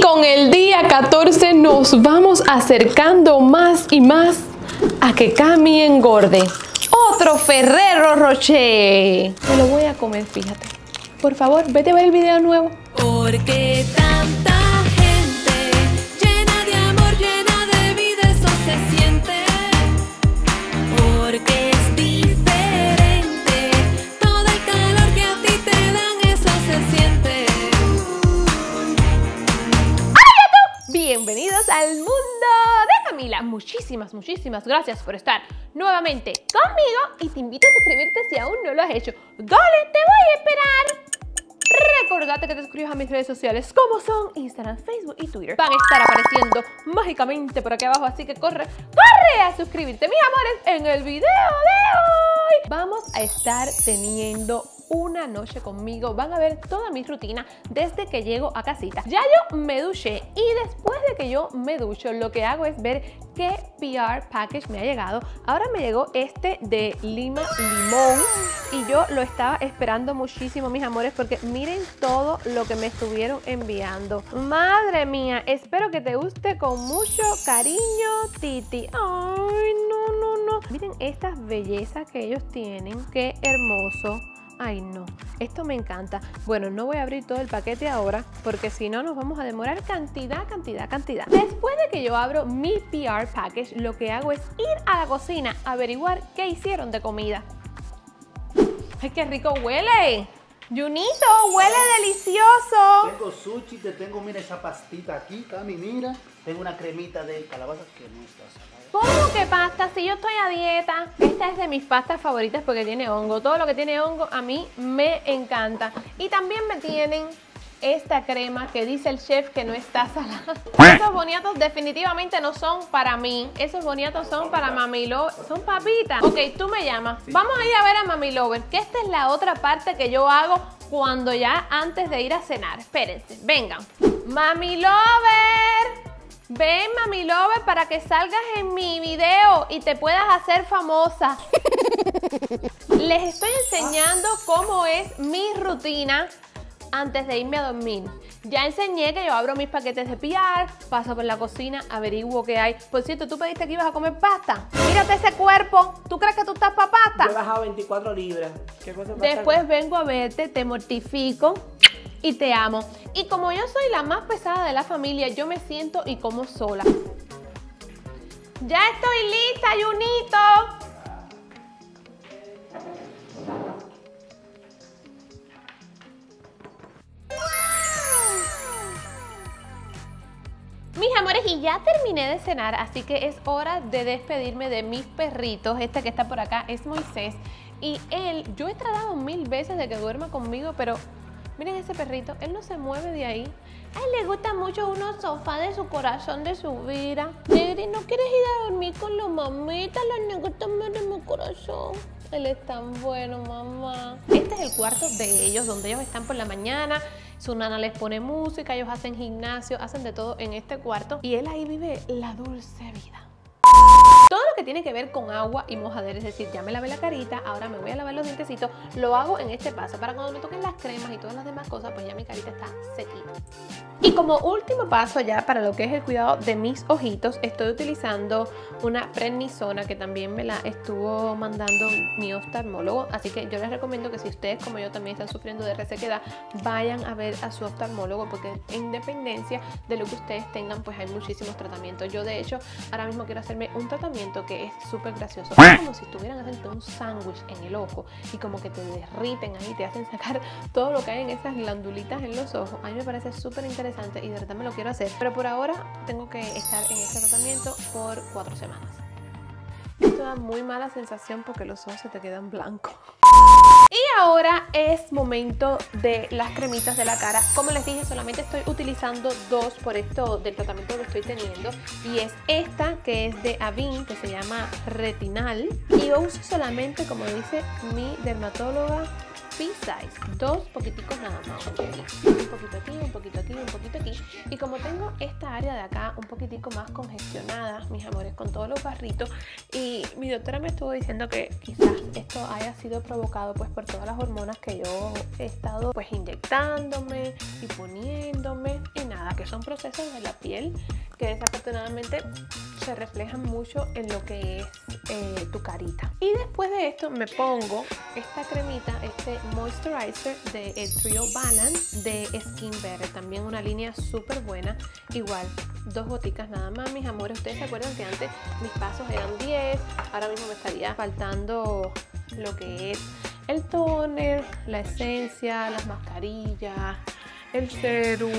Y con el día 14 nos vamos acercando más y más a que Cami engorde. Otro Ferrero Rocher. Me lo voy a comer, fíjate. Por favor, vete a ver el video nuevo. Porque tanta gente llena de amor, llena de vida, eso se siente. Porque es diferente, todo el calor que a ti te dan, eso se siente. ¡Hola! Bienvenidos al mundo de Camila. Muchísimas, muchísimas gracias por estar nuevamente conmigo y te invito a suscribirte si aún no lo has hecho. ¡Dale, te voy a esperar! Recordate que te suscribas a mis redes sociales como son Instagram, Facebook y Twitter. Van a estar apareciendo mágicamente por aquí abajo, así que corre, corre a suscribirte. Mis amores, en el video de hoy vamos a estar teniendo una noche conmigo. Van a ver toda mi rutina desde que llego a casita. Ya yo me duché y después de que yo me ducho, lo que hago es ver qué PR package me ha llegado. Ahora me llegó este de Lima Limón y yo lo estaba esperando muchísimo, mis amores, porque miren todo lo que me estuvieron enviando. Madre mía, espero que te guste con mucho cariño, Titi. Ay, no, no, no. Miren estas bellezas que ellos tienen. Qué hermoso. Ay, no, esto me encanta. Bueno, no voy a abrir todo el paquete ahora porque si no nos vamos a demorar cantidad. Después de que yo abro mi PR package, lo que hago es ir a la cocina a averiguar qué hicieron de comida. ¡Ay, qué rico huele! Yunito, huele delicioso. Tengo sushi, te tengo, mira esa pastita aquí, Cami, mira. Tengo una cremita de calabaza que no está salada. ¿Cómo que pasta? Si yo estoy a dieta. Esta es de mis pastas favoritas porque tiene hongo. Todo lo que tiene hongo a mí me encanta. Y también me tienen esta crema que dice el chef que no está salada. Esos boniatos definitivamente no son para mí. Esos boniatos son para Mami Lover. Son papitas. Ok, tú me llamas. Sí. Vamos a ir a ver a Mami Lover, que esta es la otra parte que yo hago cuando ya antes de ir a cenar. Espérense, vengan. Mami Lover, ven, Mami Lover, para que salgas en mi video y te puedas hacer famosa. Les estoy enseñando cómo es mi rutina antes de irme a dormir. Ya enseñé que yo abro mis paquetes de PR, paso por la cocina, averiguo qué hay. Por cierto, tú pediste que ibas a comer pasta. Mírate ese cuerpo. ¿Tú crees que tú estás para pasta? Yo he bajado 24 libras. ¿Qué cosa pasa? Después vengo a verte, te mortifico y te amo. Y como yo soy la más pesada de la familia, yo me siento y como sola. ¡Ya estoy lista, Yunito! Mis amores, y ya terminé de cenar, así que es hora de despedirme de mis perritos. Este que está por acá es Moisés y él, yo he tratado 1000 veces de que duerma conmigo, pero miren ese perrito, él no se mueve de ahí. A él le gusta mucho uno sofá de su corazón, de su vida. Negri, ¿no quieres ir a dormir con los mamitas? Los negritos me de mi corazón. Él es tan bueno, mamá. Este es el cuarto de ellos, donde ellos están por la mañana. Su nana les pone música, ellos hacen gimnasio, hacen de todo en este cuarto. Y él ahí vive la dulce vida. Todo lo que tiene que ver con agua y mojadera, es decir, ya me lavé la carita, ahora me voy a lavar los dientecitos, lo hago en este paso. Para cuando me toquen las cremas y todas las demás cosas, pues ya mi carita está sequita. Y como último paso ya para lo que es el cuidado de mis ojitos, estoy utilizando una prednisona que también me la estuvo mandando mi oftalmólogo. Así que yo les recomiendo que si ustedes como yo también están sufriendo de resequedad, vayan a ver a su oftalmólogo, porque en dependencia de lo que ustedes tengan, pues hay muchísimos tratamientos. Yo de hecho ahora mismo quiero hacerme un tratamiento que es súper gracioso. Es como si estuvieran haciendo un sándwich en el ojo y como que te derriten ahí, te hacen sacar todo lo que hay en esas glandulitas en los ojos. A mí me parece súper interesante y de verdad me lo quiero hacer, pero por ahora tengo que estar en este tratamiento por 4 semanas. Esto da muy mala sensación porque los ojos se te quedan blancos. Y ahora es momento de las cremitas de la cara. Como les dije, solamente estoy utilizando 2 por esto del tratamiento que estoy teniendo. Y es esta que es de Avin, que se llama Retinal. Y yo uso solamente, como dice mi dermatóloga, Pink Size, dos poquiticos nada más, un poquito aquí, un poquito aquí, un poquito aquí. Y como tengo esta área de acá un poquitico más congestionada, mis amores, con todos los barritos, y mi doctora me estuvo diciendo que quizás esto haya sido provocado pues por todas las hormonas que yo he estado pues inyectándome y poniéndome, y nada, que son procesos de la piel que desafortunadamente se reflejan mucho en lo que es tu carita. Y después de esto me pongo esta cremita, este moisturizer de Trio Balance de Skin Better, también una línea súper buena, igual dos goticas nada más, mis amores. Ustedes se acuerdan que antes mis pasos eran 10, ahora mismo me estaría faltando lo que es el tóner, la esencia, las mascarillas, el serum,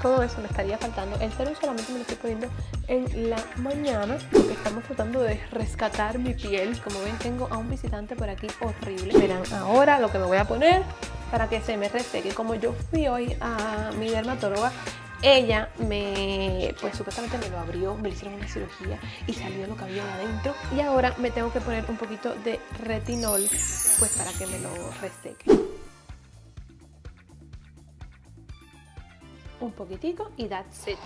todo eso me estaría faltando. El serum solamente me lo estoy poniendo en la mañana porque estamos tratando de rescatar mi piel. Como ven, tengo a un visitante por aquí horrible. Verán ahora lo que me voy a poner para que se me reseque. Como yo fui hoy a mi dermatóloga, ella me, pues supuestamente me lo abrió, me hicieron una cirugía y salió lo que había adentro. Y ahora me tengo que poner un poquito de retinol pues para que me lo reseque. Un poquitico y that's it.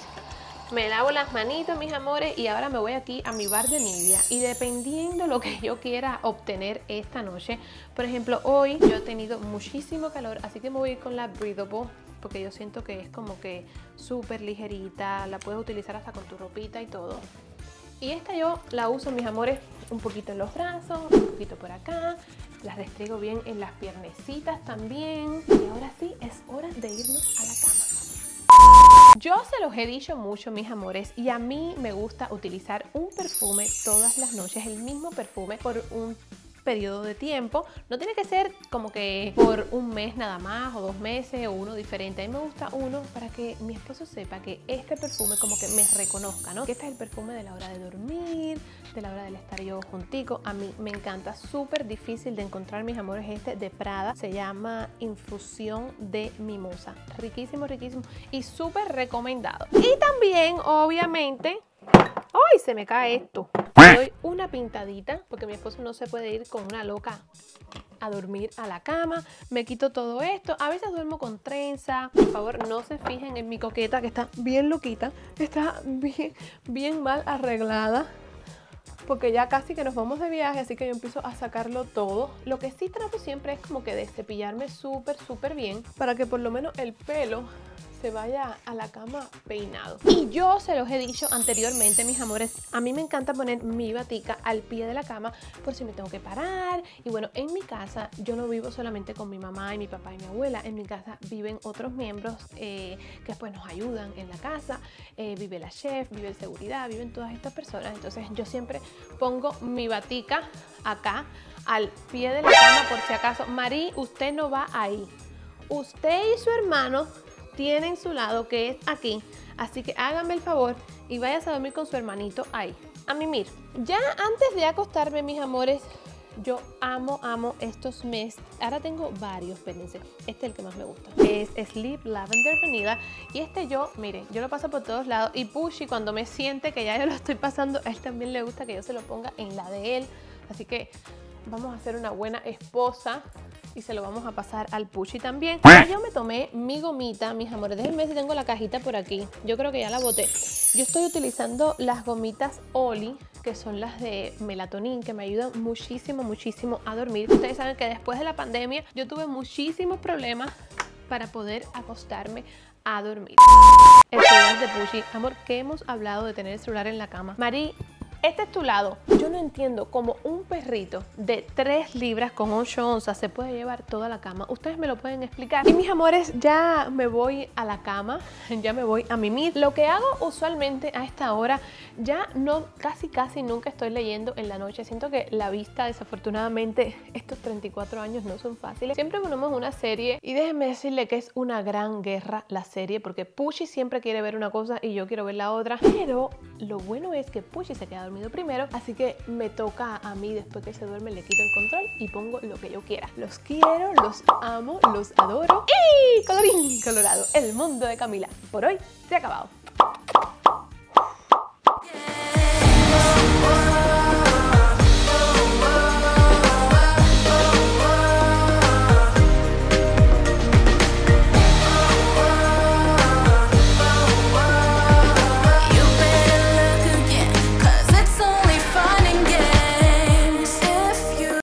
Me lavo las manitos, mis amores, y ahora me voy aquí a mi bar de Nivea. Y dependiendo lo que yo quiera obtener esta noche, por ejemplo, hoy yo he tenido muchísimo calor, así que me voy a ir con la Breathable, porque yo siento que es como que súper ligerita, la puedes utilizar hasta con tu ropita y todo. Y esta yo la uso, mis amores, un poquito en los brazos, un poquito por acá. Las destriego bien en las piernecitas también. Y ahora sí, es hora de irnos a la cama. Yo se los he dicho mucho, mis amores, y a mí me gusta utilizar un perfume todas las noches, el mismo perfume por un periodo de tiempo. No tiene que ser como que por un mes nada más, o 2 meses, o uno diferente. A mí me gusta uno para que mi esposo sepa que este perfume como que me reconozca, ¿no? Que este es el perfume de la hora de dormir, de la hora del estar yo juntico. A mí me encanta, súper difícil de encontrar, mis amores, este de Prada. Se llama Infusión de Mimosa. Riquísimo, riquísimo y súper recomendado. Y también, obviamente... ¡Ay, se me cae esto! Le doy una pintadita porque mi esposo no se puede ir con una loca a dormir a la cama. Me quito todo esto. A veces duermo con trenza. Por favor, no se fijen en mi coqueta, que está bien loquita. Está bien, bien mal arreglada, porque ya casi que nos vamos de viaje, así que yo empiezo a sacarlo todo. Lo que sí trato siempre es como que de cepillarme súper, súper bien, para que por lo menos el pelo se vaya a la cama peinado. Y yo se los he dicho anteriormente, mis amores, a mí me encanta poner mi batica al pie de la cama por si me tengo que parar. Y bueno, en mi casa yo no vivo solamente con mi mamá y mi papá y mi abuela. En mi casa viven otros miembros que después nos ayudan en la casa. Vive la chef, vive el seguridad, viven todas estas personas. Entonces yo siempre pongo mi batica acá al pie de la cama por si acaso. Mari, usted no va ahí. Usted y su hermano tienen su lado, que es aquí, así que háganme el favor y vayas a dormir con su hermanito ahí, a mimir. Ya antes de acostarme, mis amores, yo amo estos meses. Ahora tengo varios, espérense, este es el que más me gusta, es Sleep Lavender Vanilla, y este yo, miren, yo lo paso por todos lados, y Pushi, cuando me siente que ya yo lo estoy pasando, a él también le gusta que yo se lo ponga en la de él, así que vamos a ser una buena esposa y se lo vamos a pasar al Puchi también. Ya yo me tomé mi gomita, mis amores. Déjenme ver si tengo la cajita por aquí. Yo creo que ya la boté. Yo estoy utilizando las gomitas Oli, que son las de melatonin, que me ayudan muchísimo, muchísimo a dormir. Ustedes saben que después de la pandemia yo tuve muchísimos problemas para poder acostarme a dormir. El celular de Puchi. Amor, ¿qué hemos hablado de tener el celular en la cama? Mari, este es tu lado. Yo no entiendo cómo un perrito de 3 libras con 8 onzas se puede llevar toda la cama. Ustedes me lo pueden explicar. Y mis amores, ya me voy a la cama, ya me voy a mimir. Lo que hago usualmente a esta hora, ya no, casi nunca estoy leyendo en la noche. Siento que la vista, desafortunadamente, estos 34 años no son fáciles. Siempre ponemos una serie y déjenme decirle que es una gran guerra la serie, porque Pushi siempre quiere ver una cosa y yo quiero ver la otra. Pero lo bueno es que Pushi se queda dormido primero, así que me toca a mí. Después que se duerme le quito el control y pongo lo que yo quiera. Los quiero, los amo, los adoro. Y colorín colorado, el mundo de Camila por hoy se ha acabado.